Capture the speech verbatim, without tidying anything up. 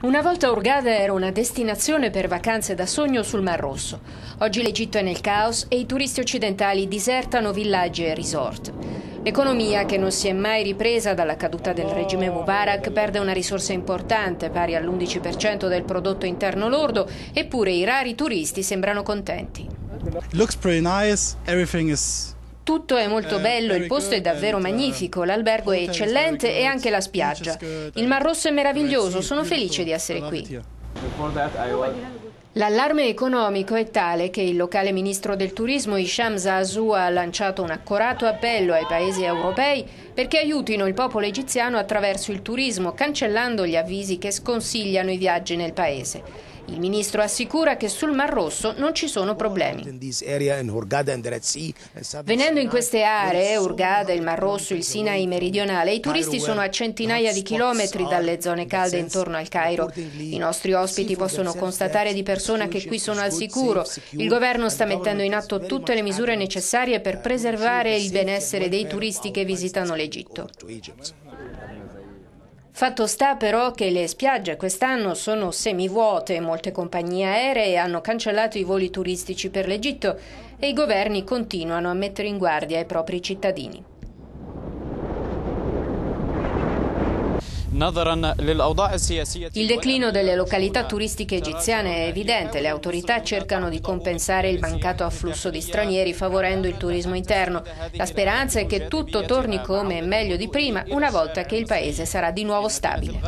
Una volta Hurghada era una destinazione per vacanze da sogno sul Mar Rosso. Oggi l'Egitto è nel caos e i turisti occidentali disertano villaggi e resort. L'economia, che non si è mai ripresa dalla caduta del regime Mubarak, perde una risorsa importante, pari all'undici per cento del prodotto interno lordo, eppure i rari turisti sembrano contenti. Looks pretty nice, everything is... Tutto è molto bello, il posto è davvero magnifico, l'albergo è eccellente e anche la spiaggia. Il Mar Rosso è meraviglioso, sono felice di essere qui. L'allarme economico è tale che il locale ministro del turismo Hisham Zaazou ha lanciato un accorato appello ai paesi europei perché aiutino il popolo egiziano attraverso il turismo, cancellando gli avvisi che sconsigliano i viaggi nel paese. Il ministro assicura che sul Mar Rosso non ci sono problemi. Venendo in queste aree, Hurghada, il Mar Rosso, il Sinai meridionale, i turisti sono a centinaia di chilometri dalle zone calde intorno al Cairo. I nostri ospiti possono constatare di persona che qui sono al sicuro. Il governo sta mettendo in atto tutte le misure necessarie per preservare il benessere dei turisti che visitano l'Egitto. Fatto sta però che le spiagge quest'anno sono semivuote e molte compagnie aeree hanno cancellato i voli turistici per l'Egitto e i governi continuano a mettere in guardia i propri cittadini. Il declino delle località turistiche egiziane è evidente, le autorità cercano di compensare il mancato afflusso di stranieri favorendo il turismo interno. La speranza è che tutto torni come e meglio di prima una volta che il paese sarà di nuovo stabile.